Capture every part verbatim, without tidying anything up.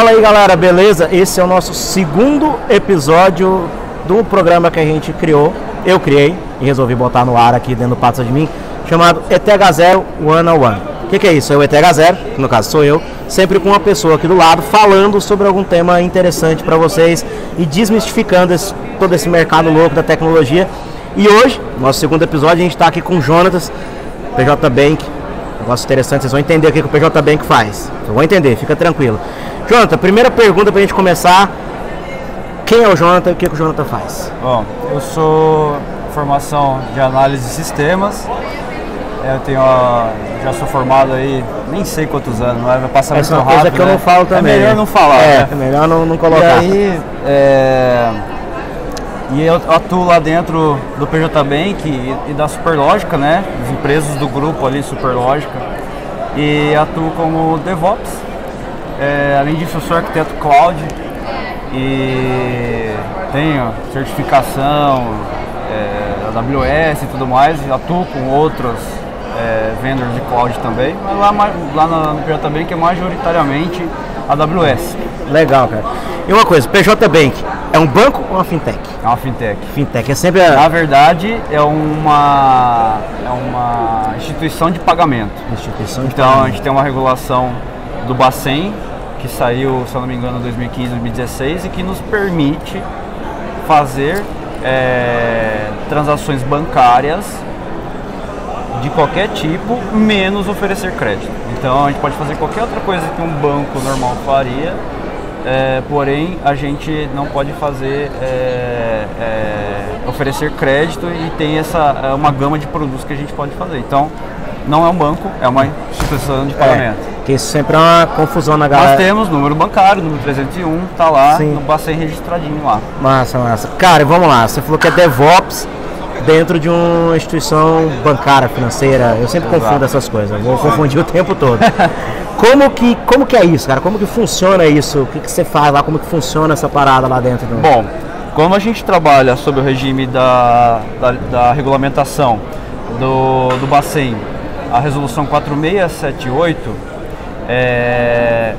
Fala aí galera, beleza? Esse é o nosso segundo episódio do programa que a gente criou, eu criei e resolvi botar no ar aqui dentro do Papo de mim, chamado E T H zero um a um. O que, que é isso? É o E T H zero, que no caso sou eu, sempre com uma pessoa aqui do lado falando sobre algum tema interessante para vocês e desmistificando esse, todo esse mercado louco da tecnologia. E hoje, nosso segundo episódio, a gente está aqui com o Jonatas, P J Bank. Negócio interessante, vocês vão entender o que o P J Bank faz. Vocês vão entender, fica tranquilo. Jonathan, primeira pergunta pra gente começar. Quem é o Jonathan e o que, que o Jonathan faz? Bom, eu sou formação de análise de sistemas. Eu tenho, ó, já sou formado aí, nem sei quantos anos, mas vai passar muito rápido. Essa coisa que eu não falo também. É melhor não falar, é, né? É melhor não, não colocar. E aí, é... E eu atuo lá dentro do P J Bank e, e da Superlógica, né? As empresas do grupo ali, Superlógica. E atuo como DevOps. É, além disso, eu sou arquiteto cloud. E tenho certificação, é, A W S e tudo mais. Atuo com outros é, vendors de cloud também. Mas lá, lá no P J Bank é majoritariamente A W S. Legal, cara. E uma coisa, P J Bank é um banco ou uma fintech? É uma fintech. Fintech é sempre a... Na verdade, é uma, é uma instituição de pagamento. Instituição de então, pagamento. A gente tem uma regulação do BACEN, que saiu, se eu não me engano, em dois mil e quinze, dois mil e dezesseis, e que nos permite fazer é, transações bancárias de qualquer tipo, menos oferecer crédito. Então, a gente pode fazer qualquer outra coisa que um banco normal faria, É, porém, a gente não pode fazer é, é, oferecer crédito e tem essa uma gama de produtos que a gente pode fazer. Então, não é um banco, é uma instituição de pagamento. É, que isso sempre é uma confusão na galera. Nós temos número bancário, número trezentos e um, tá lá, sim, no passei registradinho lá. Massa, massa. Cara, vamos lá, você falou que é DevOps dentro de uma instituição bancária, financeira. Eu sempre Exato. Confundo essas coisas, vou confundir o tempo todo. Como que, como que é isso, cara? Como que funciona isso? O que, que você faz lá? Como que funciona essa parada lá dentro? Do... Bom, como a gente trabalha sob o regime da, da, da regulamentação do, do BACEN, a resolução quatro mil seiscentos e setenta e oito, é,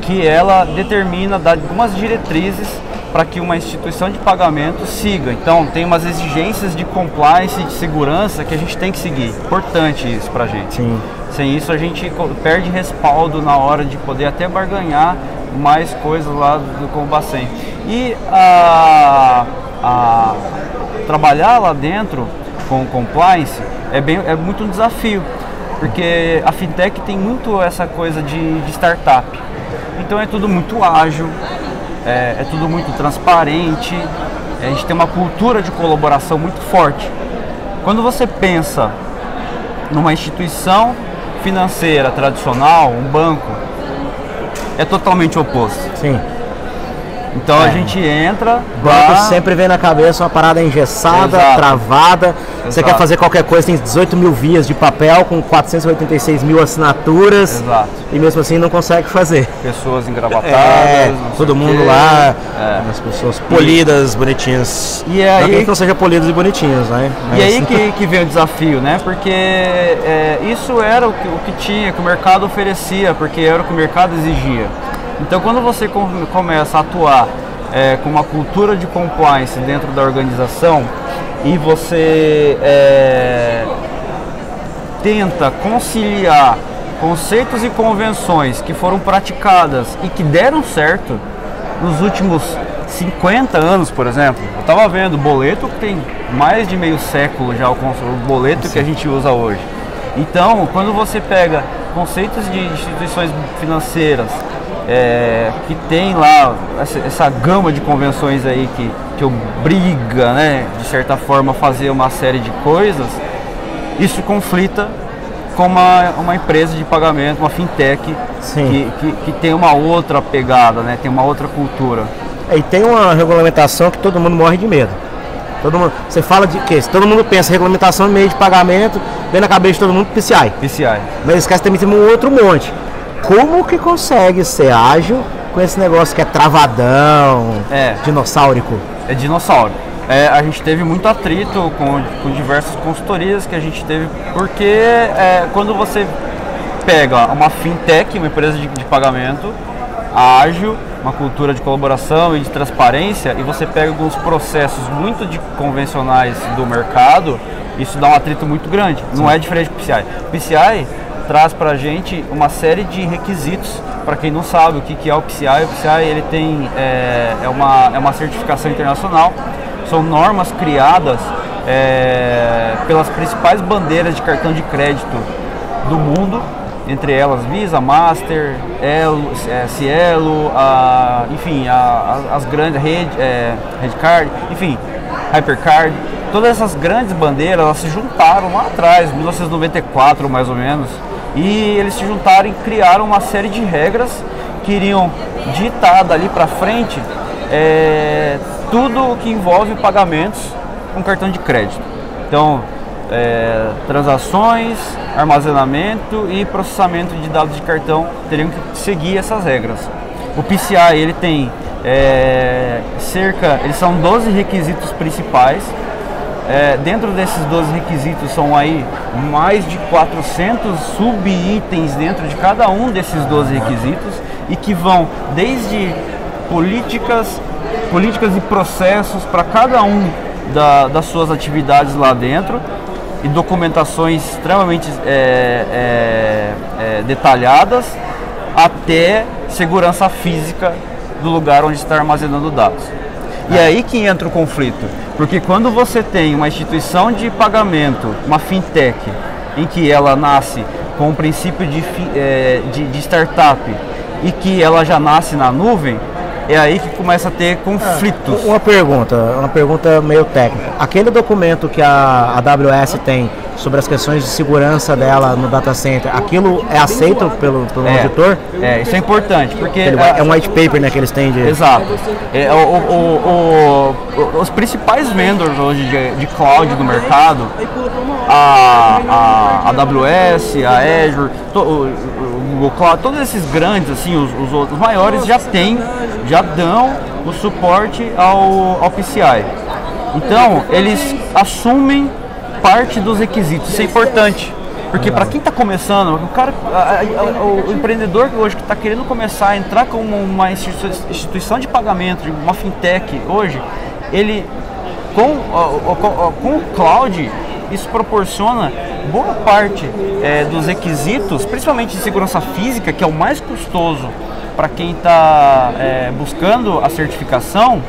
que ela determina, dá algumas diretrizes para que uma instituição de pagamento siga. Então, tem umas exigências de compliance e de segurança que a gente tem que seguir. Importante isso para a gente. Sim. Sem isso, a gente perde respaldo na hora de poder até barganhar mais coisas lá do, com o BACEN. E a, a, trabalhar lá dentro com o compliance é, bem, é muito um desafio, porque a fintech tem muito essa coisa de, de startup. Então, é tudo muito ágil. É, é tudo muito transparente, a gente tem uma cultura de colaboração muito forte. Quando você pensa numa instituição financeira tradicional, um banco, é totalmente oposto. Sim. Então é. A gente entra... O banco dá... sempre vem na cabeça uma parada engessada, Exato. Travada. Exato. Você quer fazer qualquer coisa, tem dezoito mil vias de papel com quatrocentas e oitenta e seis mil assinaturas. Exato. E mesmo assim não consegue fazer. Pessoas engravatadas. É, todo mundo que. lá, é. As pessoas polidas, bonitinhas. E aí, não que não sejam polidas e bonitinhas, né? Mas... E aí que, que vem o desafio, né? Porque é, isso era o que, o que tinha, que o mercado oferecia, porque era o que o mercado exigia. Então, quando você começa a atuar é, com uma cultura de compliance dentro da organização e você é, tenta conciliar conceitos e convenções que foram praticadas e que deram certo nos últimos cinquenta anos, por exemplo. Eu estava vendo o boleto, que tem mais de meio século já, o boleto Sim. que a gente usa hoje. Então, quando você pega conceitos de instituições financeiras, É, que tem lá essa, essa gama de convenções aí que, que obriga, né, de certa forma, a fazer uma série de coisas, isso conflita com uma, uma empresa de pagamento, uma fintech, que, que, que tem uma outra pegada, né, tem uma outra cultura. É, e tem uma regulamentação que todo mundo morre de medo. Todo mundo, você fala de quê? Todo mundo pensa regulamentação no meio de pagamento, vem na cabeça de todo mundo P C I. P C I. Mas esquece também tem um outro monte. Como que consegue ser ágil com esse negócio que é travadão, é, dinossaurico? É dinossauro. É, a gente teve muito atrito com, com diversas consultorias que a gente teve, porque é, quando você pega uma fintech, uma empresa de, de pagamento, ágil, uma cultura de colaboração e de transparência, e você pega alguns processos muito de convencionais do mercado, isso dá um atrito muito grande. Sim. Não é diferente do P C I. O P C I traz para a gente uma série de requisitos. Para quem não sabe o que é o P C I, o P C I ele tem, é, é, uma, é uma certificação internacional, são normas criadas é, pelas principais bandeiras de cartão de crédito do mundo, entre elas Visa, Master, Elo, Cielo, a, enfim, a, as grandes Red, é, Redcard, enfim, Hypercard. Todas essas grandes bandeiras elas se juntaram lá atrás, mil novecentos e noventa e quatro mais ou menos, e eles se juntaram e criaram uma série de regras que iriam ditar dali para frente é, tudo o que envolve pagamentos com cartão de crédito. Então, é, transações, armazenamento e processamento de dados de cartão teriam que seguir essas regras. O P C I ele tem é, cerca, eles são doze requisitos principais. É, dentro desses doze requisitos são aí mais de quatrocentos sub-itens dentro de cada um desses doze requisitos, e que vão desde políticas, políticas e processos para cada um da, das suas atividades lá dentro, e documentações extremamente é, é, é, detalhadas, até segurança física do lugar onde está armazenando dados. E é aí que entra o conflito, porque quando você tem uma instituição de pagamento, uma fintech, em que ela nasce com o princípio de, é, de, de startup e que ela já nasce na nuvem, é aí que começa a ter conflitos. Uma pergunta, uma pergunta meio técnica. Aquele documento que a AWS tem sobre as questões de segurança dela no data center, aquilo é aceito pelo, pelo é, auditor? É, isso é importante, porque... Ele, a, é um white paper, né, que eles têm de... Exato. É, o, o, o, os principais vendors hoje de, de cloud do mercado, a, a AWS, a Azure, to, o, o Google Cloud, todos esses grandes, assim, os, os outros maiores já têm, já dão o suporte ao, ao P C I. Então, eles assumem parte dos requisitos. Isso é importante, porque para quem está começando, o cara, a, a, o empreendedor hoje que está querendo começar a entrar com uma instituição de pagamento, uma fintech hoje, ele com, com o cloud, isso proporciona boa parte é, dos requisitos, principalmente de segurança física, que é o mais custoso para quem está é, buscando a certificação.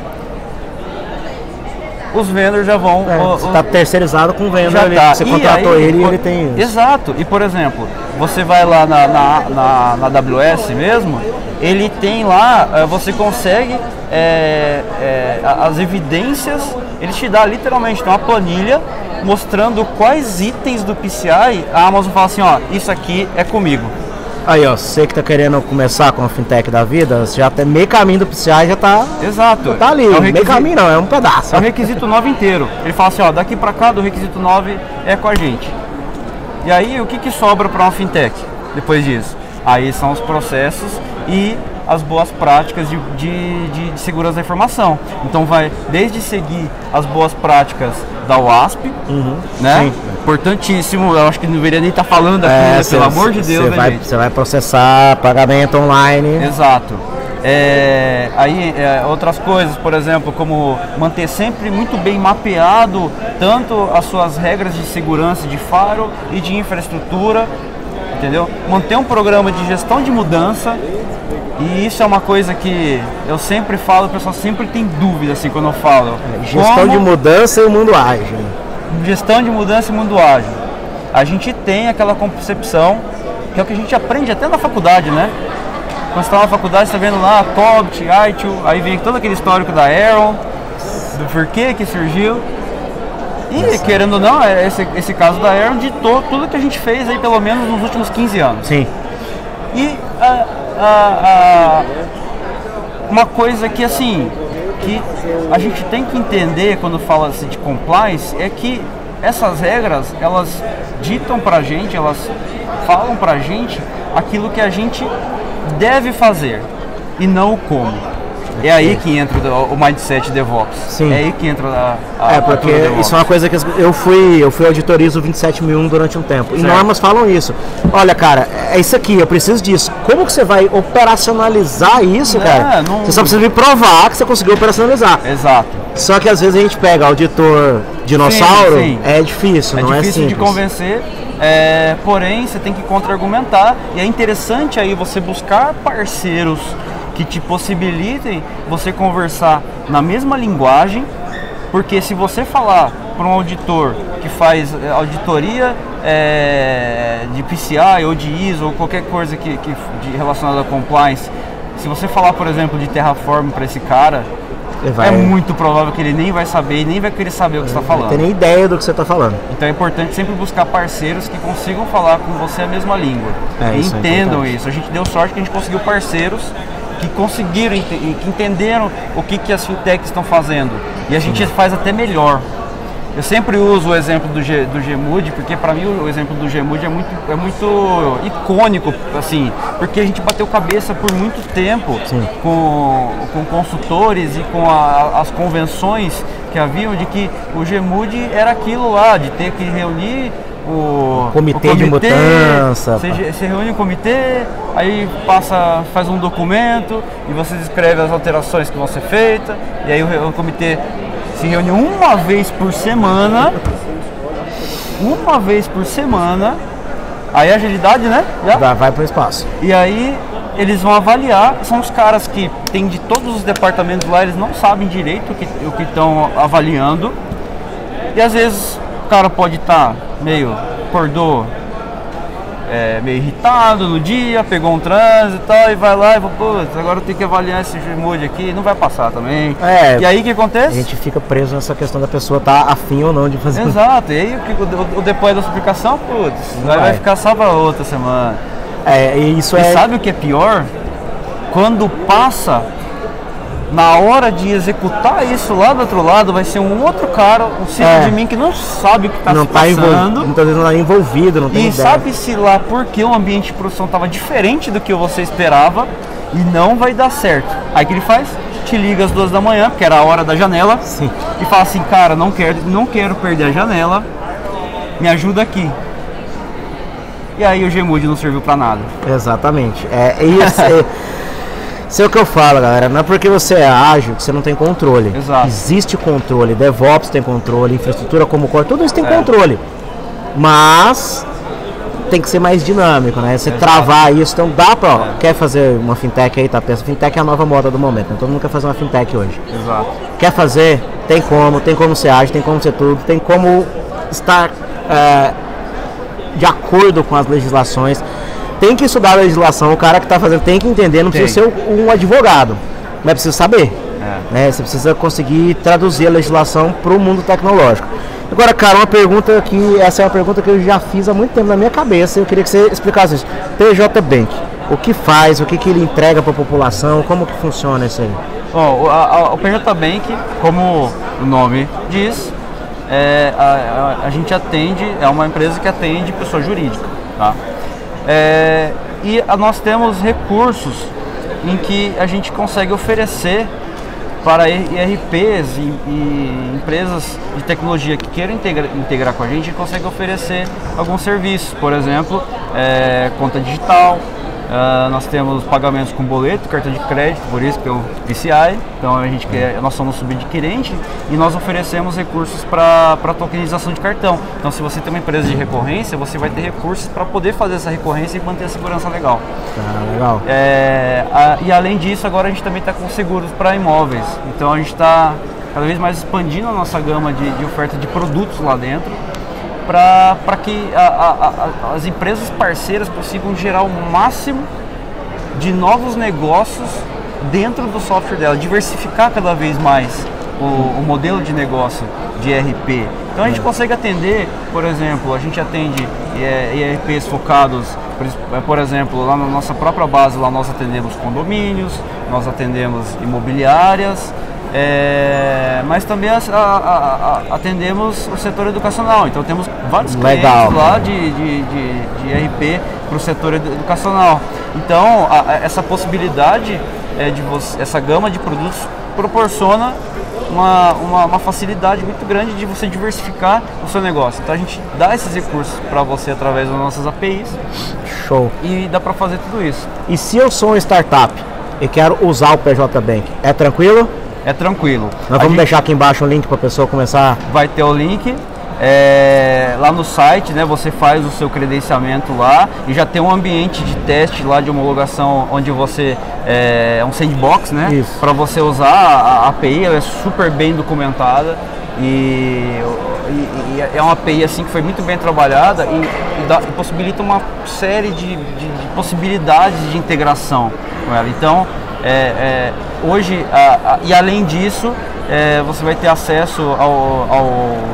Os vendors já vão... É, você está terceirizado com o vendor, já ele, tá. Você e contratou aí, ele e ele tem isso. Exato. E, por exemplo, você vai lá na, na, na, na AWS mesmo, ele tem lá, você consegue é, é, as evidências, ele te dá literalmente uma planilha mostrando quais itens do P C I a Amazon fala assim, ó, isso aqui é comigo. Aí, ó, você que tá querendo começar com a fintech da vida, você já tem meio caminho do P C I, já tá... Exato. Já tá ali, é um meio caminho não, é um pedaço. É o requisito nove inteiro. Ele fala assim, ó, daqui pra cá do requisito nove é com a gente. E aí, o que que sobra pra uma fintech depois disso? Aí são os processos e as boas práticas de, de, de, de segurança da informação. Então vai desde seguir as boas práticas da OWASP, uhum, né? Sim. Importantíssimo, eu acho que não deveria nem estar falando aqui, é, né? Cê, pelo amor de Deus, né, gente? Você vai processar pagamento online. Exato. É, aí é, outras coisas, por exemplo, como manter sempre muito bem mapeado tanto as suas regras de segurança de firewall e de infraestrutura, entendeu? Manter um programa de gestão de mudança. E isso é uma coisa que eu sempre falo, o pessoal sempre tem dúvida assim quando eu falo. É, gestão como... de mudança e o mundo ágil. Gestão de mudança e mundo ágil. A gente tem aquela concepção, que é o que a gente aprende até na faculdade, né? Quando você está na faculdade, você está vendo lá COBIT, I T I L, aí vem todo aquele histórico da Aaron, do porquê que surgiu. E, querendo ou não, esse, esse caso da Aaron ditou tudo que a gente fez aí pelo menos nos últimos quinze anos. Sim. E a, a, a, uma coisa que, assim, que a gente tem que entender quando fala assim de compliance é que essas regras, elas ditam pra gente, elas falam pra gente aquilo que a gente deve fazer e não o como. É aí que entra o mindset DevOps. Sim. É aí que entra a, a É, porque isso é uma coisa que eu fui, eu fui auditorizo o vinte e sete mil e um durante um tempo. Certo. E normas falam isso. Olha, cara, é isso aqui, eu preciso disso. Como que você vai operacionalizar isso, é, cara? Não... Você só precisa me provar que você conseguiu operacionalizar. Exato. Só que às vezes a gente pega auditor dinossauro, sim, sim. é difícil, é não difícil é simples. É difícil de convencer. É, porém, você tem que contra-argumentar. E é interessante aí você buscar parceiros que te possibilitem você conversar na mesma linguagem, porque se você falar para um auditor que faz auditoria é, de P C I ou de I S O ou qualquer coisa que, que de, relacionada a compliance, se você falar, por exemplo, de Terraform para esse cara, vai... é muito provável que ele nem vai saber e nem vai querer saber o que você está falando. Não tem nem ideia do que você está falando. Então é importante sempre buscar parceiros que consigam falar com você a mesma língua. É, e isso entendam é isso. A gente deu sorte que a gente conseguiu parceiros que conseguiram, que entenderam o que, que as fintechs estão fazendo. E a gente Sim. faz até melhor. Eu sempre uso o exemplo do, G, do G M U D, porque para mim o exemplo do G M U D é muito, é muito icônico, assim, porque a gente bateu cabeça por muito tempo com, com consultores e com a, as convenções que haviam de que o G M U D era aquilo lá, de ter que reunir O comitê, o comitê de mudança. Você, você reúne o comitê, aí passa, faz um documento e você escreve as alterações que vão ser feitas. E aí o, o comitê se reúne uma vez por semana. Uma vez por semana. Aí agilidade, né? Já? Vai para o espaço. E aí eles vão avaliar. São os caras que tem de todos os departamentos lá, eles não sabem direito o que estão avaliando. E às vezes o cara pode estar... Tá meio acordou é, meio irritado no dia, pegou um trânsito e tal, e vai lá e fala, putz, agora eu tenho que avaliar esse G M U D aqui, não vai passar também. É, e aí o que acontece? A gente fica preso nessa questão da pessoa estar tá afim ou não de fazer. Exato, e aí o, o, o depois da explicação, putz, vai, vai ficar só para outra semana. É, e isso e é... sabe o que é pior? Quando passa, na hora de executar isso lá do outro lado, vai ser um outro cara, um ciclo é. de mim que não sabe o que está se passando. Muitas vezes não está envolvido, não tem ideia. E sabe-se lá porque o ambiente de produção estava diferente do que você esperava e não vai dar certo. Aí o que ele faz? Te liga às duas da manhã, porque era a hora da janela, Sim. e fala assim, cara, não quero, não quero perder a janela, me ajuda aqui. E aí o G M U D não serviu para nada. Exatamente. É isso. Isso é o que eu falo, galera, não é porque você é ágil que você não tem controle. Exato. Existe controle, DevOps tem controle, infraestrutura como core, tudo isso tem é. controle. Mas tem que ser mais dinâmico, né? Você Exato. travar isso, então dá pra, ó, é. quer fazer uma fintech aí, tá? Pensa, fintech é a nova moda do momento, né? Todo mundo quer fazer uma fintech hoje. Exato. Quer fazer, tem como, tem como ser ágil, tem como ser tudo, tem como estar é, de acordo com as legislações. Tem que estudar a legislação, o cara que está fazendo tem que entender, não tem. precisa ser um advogado, mas precisa saber. É. Né? Você precisa conseguir traduzir a legislação para o mundo tecnológico. Agora, cara, uma pergunta que, essa é uma pergunta que eu já fiz há muito tempo na minha cabeça, eu queria que você explicasse isso. P J Bank, o que faz, o que, que ele entrega para a população, como que funciona isso aí? Bom, a, a, o P J Bank, como o nome diz, é, a, a, a gente atende, é uma empresa que atende pessoa jurídica, tá? É, e nós temos recursos em que a gente consegue oferecer para I R Ps e, e empresas de tecnologia que queiram integra, integrar com a gente, a gente consegue oferecer alguns serviços, por exemplo, é, conta digital, é, nós temos pagamentos com boleto, cartão de crédito, por isso que é o P C I, então a gente quer, nós somos subadquirente e nós oferecemos recursos para para tokenização de cartão. Então se você tem uma empresa de recorrência, você vai ter recursos para poder fazer essa recorrência e manter a segurança legal. Ah, legal. É, a, e além disso, agora a gente também está com seguros para imóveis. Então a gente está cada vez mais expandindo a nossa gama de, de oferta de produtos lá dentro, para para que a, a, a, as empresas parceiras consigam gerar o máximo de novos negócios dentro do software dela, diversificar cada vez mais o, o modelo de negócio de E R P. Então a gente consegue atender, por exemplo, a gente atende E R Ps focados, por exemplo, lá na nossa própria base, lá nós atendemos condomínios, nós atendemos imobiliárias, é, mas também a, a, a, atendemos o setor educacional, então temos vários clientes Legal. lá de, de, de, de E R P para o setor educacional. Então a, a, essa possibilidade é, de você, essa gama de produtos proporciona uma, uma, uma facilidade muito grande de você diversificar o seu negócio. Então a gente dá esses recursos para você através das nossas A P Is. Show. E dá para fazer tudo isso. E se eu sou uma startup e quero usar o P J Bank, é tranquilo? É tranquilo. Nós a vamos gente... deixar aqui embaixo o link para a pessoa começar. Vai ter o link. É, lá no site, né, você faz o seu credenciamento lá e já tem um ambiente de teste lá de homologação onde você é um sandbox, né, para você usar a API. Ela é super bem documentada e, e, e é uma A P I assim que foi muito bem trabalhada e, e dá, possibilita uma série de, de, de possibilidades de integração com ela. Então é, é, hoje a, a, e além disso É, você vai ter acesso ao,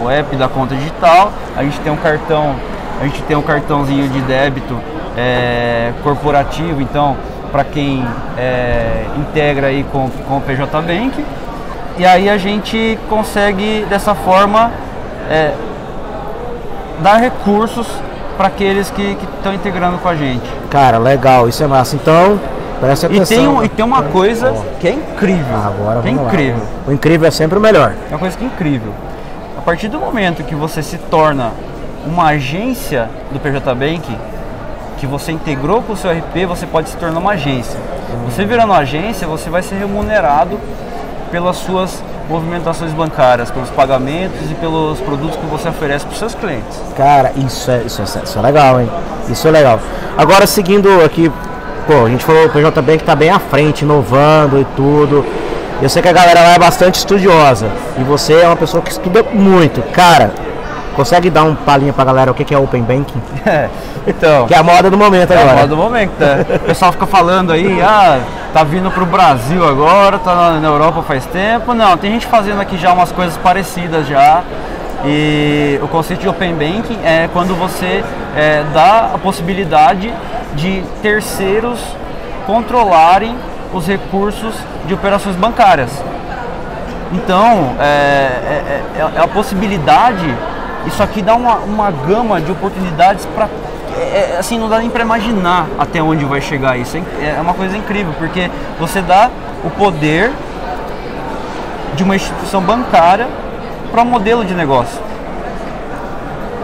ao app da conta digital. A gente tem um cartão, a gente tem um cartãozinho de débito é, corporativo, então para quem é, integra aí com, com o P J Bank. E aí a gente consegue dessa forma é, dar recursos para aqueles que estão integrando com a gente. Cara, legal, isso é massa. Então Presta atenção. E tem, um, e tem uma coisa que é incrível. Agora que é incrível. O incrível é sempre o melhor. É uma coisa que é incrível. A partir do momento que você se torna uma agência do P J Bank, que você integrou com o seu R P, você pode se tornar uma agência. Você virando uma agência, você vai ser remunerado pelas suas movimentações bancárias, pelos pagamentos e pelos produtos que você oferece para os seus clientes. Cara, isso é, isso é, isso é legal, hein? Isso é legal. Agora, seguindo aqui... Pô, a gente falou o P J Bank está bem à frente, inovando e tudo. Eu sei que a galera lá é bastante estudiosa. E você é uma pessoa que estuda muito. Cara, consegue dar um palhinho pra galera o que é Open Banking? É, então... Que é a moda do momento é agora. É a moda do momento, né? O pessoal fica falando aí, ah, tá vindo pro Brasil agora, tá na Europa faz tempo. Não, tem gente fazendo aqui já umas coisas parecidas já. E o conceito de Open Banking é quando você é, dá a possibilidade de terceiros controlarem os recursos de operações bancárias. Então, é, é, é a possibilidade, isso aqui dá uma, uma gama de oportunidades para... É, assim, não dá nem para imaginar até onde vai chegar isso. É uma coisa incrível, porque você dá o poder de uma instituição bancária para um modelo de negócio.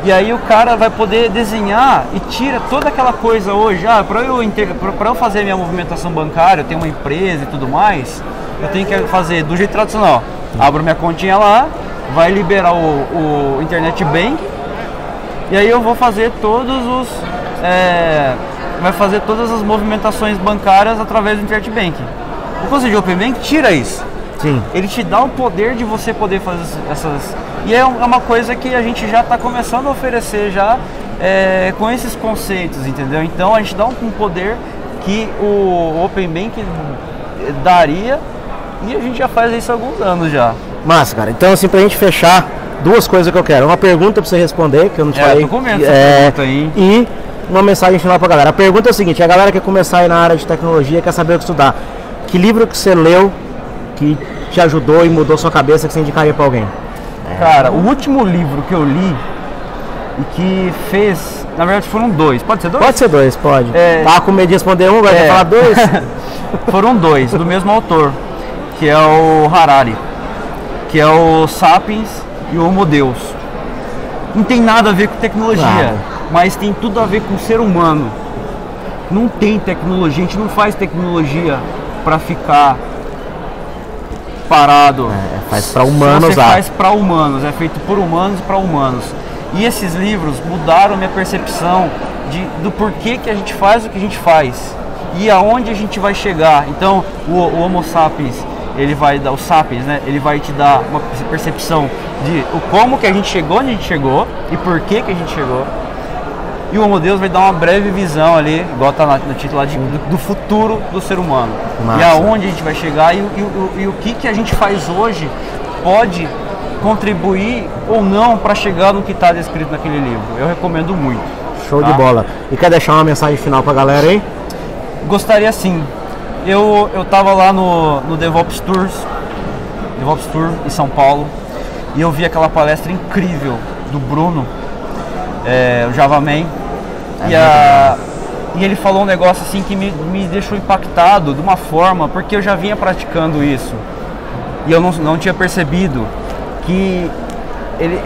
E aí o cara vai poder desenhar e tira toda aquela coisa hoje. Ah, para eu, eu fazer minha movimentação bancária, eu tenho uma empresa e tudo mais, eu tenho que fazer do jeito tradicional. Abro minha continha lá, vai liberar o, o Internet Bank, e aí eu vou fazer todos os... É, vai fazer todas as movimentações bancárias através do Internet Bank. O conceito de Open Bank tira isso. Sim. Ele te dá o poder de você poder fazer essas... E é uma coisa que a gente já está começando a oferecer já é, com esses conceitos, entendeu? Então a gente dá um poder que o Open Banking daria e a gente já faz isso há alguns anos já. Massa, cara. Então assim, pra gente fechar, duas coisas que eu quero. Uma pergunta pra você responder, que eu não te é, falei. Eu tô comendo essa é, pergunta aí. E uma mensagem final pra galera. A pergunta é a seguinte, a galera quer começar aí na área de tecnologia, quer saber o que estudar. Que livro que você leu que te ajudou e mudou sua cabeça que você indicaria pra alguém? Cara, o último livro que eu li e que fez, na verdade foram dois, pode ser dois? Pode ser dois, pode. É, Tava com medo de responder um, agora é, falar dois? Foram dois, do mesmo autor, que é o Harari, que é o Sapiens e o Homo Deus. Não tem nada a ver com tecnologia, claro, mas tem tudo a ver com o ser humano. Não tem tecnologia, a gente não faz tecnologia para ficar... parado. É, faz para humanos. Você faz para humanos, é feito por humanos e para humanos. E esses livros mudaram minha percepção de, do porquê que a gente faz o que a gente faz e aonde a gente vai chegar. Então, o, o Homo Sapiens, ele vai dar, o Sapiens, né? Ele vai te dar uma percepção de o como que a gente chegou onde a gente chegou e por que que a gente chegou. E o Homo Deus vai dar uma breve visão ali, igual tá no título lá, de, do, do futuro do ser humano. Massa. E aonde a gente vai chegar e, e, e, e o que, que a gente faz hoje pode contribuir ou não para chegar no que está descrito naquele livro. Eu recomendo muito. Show, tá? De bola. E quer deixar uma mensagem final para a galera aí? Gostaria sim. Eu, eu tava lá no, no DevOps Tours, DevOps Tour em São Paulo, e eu vi aquela palestra incrível do Bruno, é, o Java Man. É e, a, e ele falou um negócio assim que me, me deixou impactado de uma forma, porque eu já vinha praticando isso e eu não, não tinha percebido que ele,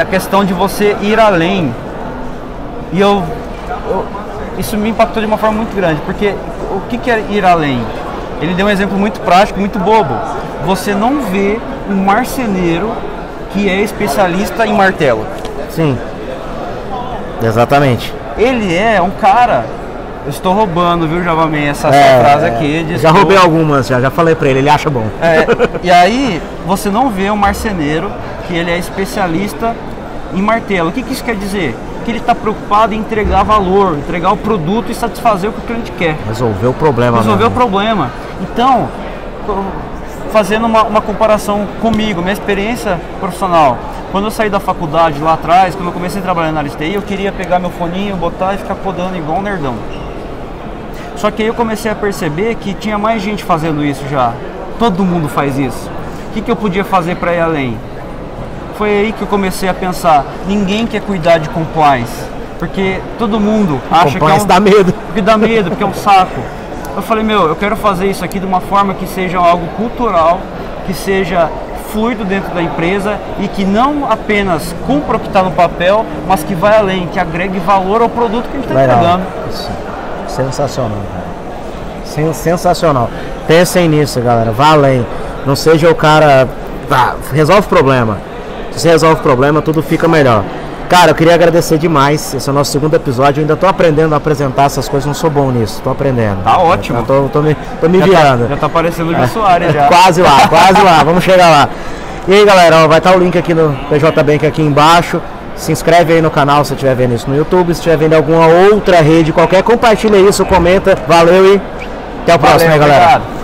a questão de você ir além. E eu, eu isso me impactou de uma forma muito grande, porque o que, que é ir além? Ele deu um exemplo muito prático, muito bobo. Você não vê um marceneiro que é especialista em martelo. Sim, exatamente. Ele é um cara... Eu estou roubando, viu, Javaman, essa, é, essa frase aqui. De já estou... roubei algumas, já, já falei pra ele, ele acha bom. É, e aí, você não vê um marceneiro que ele é especialista em martelo. O que, que isso quer dizer? Que ele está preocupado em entregar valor, entregar o produto e satisfazer o que o cliente quer. Resolver o problema. Resolver o problema. Então, fazendo uma, uma comparação comigo, minha experiência profissional. Quando eu saí da faculdade lá atrás, quando eu comecei a trabalhar na L S T I, eu queria pegar meu foninho, botar e ficar podando igual um nerdão. Só que aí eu comecei a perceber que tinha mais gente fazendo isso já. Todo mundo faz isso. O que, que eu podia fazer para ir além? Foi aí que eu comecei a pensar, ninguém quer cuidar de compliance, porque todo mundo acha que é um... dá medo. Porque dá medo, porque é um saco. Eu falei, meu, eu quero fazer isso aqui de uma forma que seja algo cultural, que seja fluido dentro da empresa e que não apenas cumpra o que está no papel, mas que vai além, que agregue valor ao produto que a gente está entregando. Isso. Sensacional, cara. Sensacional. Pensem nisso, galera. Vá além. Não seja o cara... Tá, resolve o problema. Se você resolve o problema, tudo fica melhor. Cara, eu queria agradecer demais. Esse é o nosso segundo episódio. Eu ainda estou aprendendo a apresentar essas coisas. Não sou bom nisso. Estou aprendendo. Tá ótimo. Estou tô, tô me, tô me virando. Tá, já está parecendo o Jô Soares já. Quase lá, quase lá. Vamos chegar lá. E aí, galera, ó, vai estar o link aqui no P J Bank aqui embaixo. Se inscreve aí no canal se estiver vendo isso no YouTube. Se estiver vendo alguma outra rede qualquer, compartilha isso, comenta. Valeu e até o próximo, Valeu, aí, galera. Obrigado.